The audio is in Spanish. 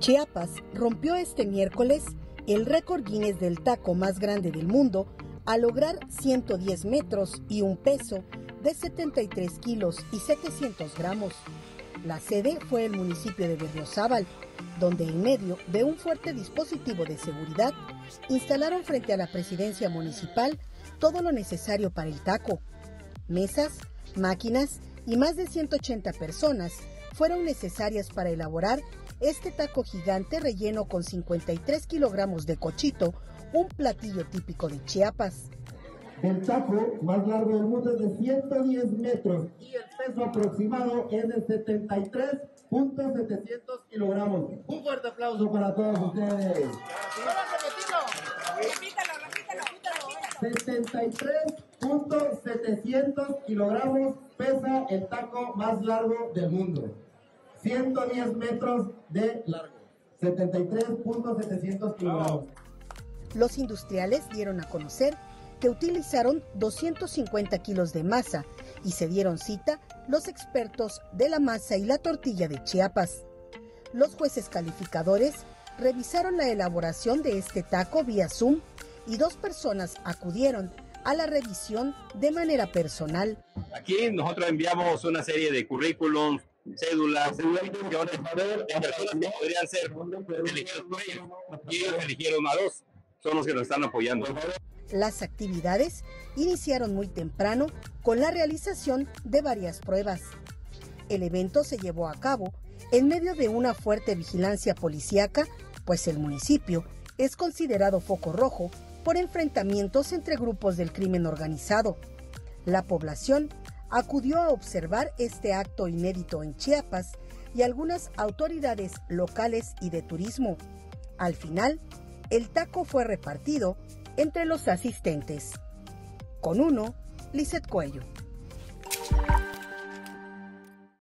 Chiapas rompió este miércoles el récord Guinness del taco más grande del mundo al lograr 110 metros y un peso de 73 kilos y 700 gramos. La sede fue el municipio de Berriozábal, donde en medio de un fuerte dispositivo de seguridad instalaron frente a la presidencia municipal todo lo necesario para el taco. Mesas, máquinas y más de 180 personas fueron necesarias para elaborar este taco gigante relleno con 53 kilogramos de cochito, un platillo típico de Chiapas. El taco más largo del mundo es de 110 metros y el peso aproximado es de 73.700 kilogramos. Un fuerte aplauso para todos ustedes. 73.700 kilogramos pesa el taco más largo del mundo. 110 metros de largo. 73.700 kilogramos. Los industriales dieron a conocer que utilizaron 250 kilos de masa y se dieron cita los expertos de la masa y la tortilla de Chiapas. Los jueces calificadores revisaron la elaboración de este taco vía Zoom y dos personas acudieron a la revisión de manera personal. Aquí nosotros enviamos una serie de currículums, cédulas, que van a saber las personas que podrían ser elegidos por ellos, y ellos eligieron a dos, son los que nos están apoyando. Las actividades iniciaron muy temprano con la realización de varias pruebas. El evento se llevó a cabo en medio de una fuerte vigilancia policíaca, pues el municipio es considerado foco rojo por enfrentamientos entre grupos del crimen organizado. La población acudió a observar este acto inédito en Chiapas y algunas autoridades locales y de turismo. Al final, el taco fue repartido entre los asistentes. Con uno, Lizeth Cuello.